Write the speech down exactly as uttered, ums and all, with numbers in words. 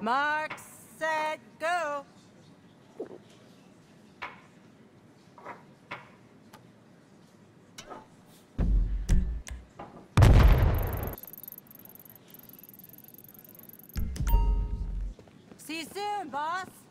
Mark said go. See you soon, boss.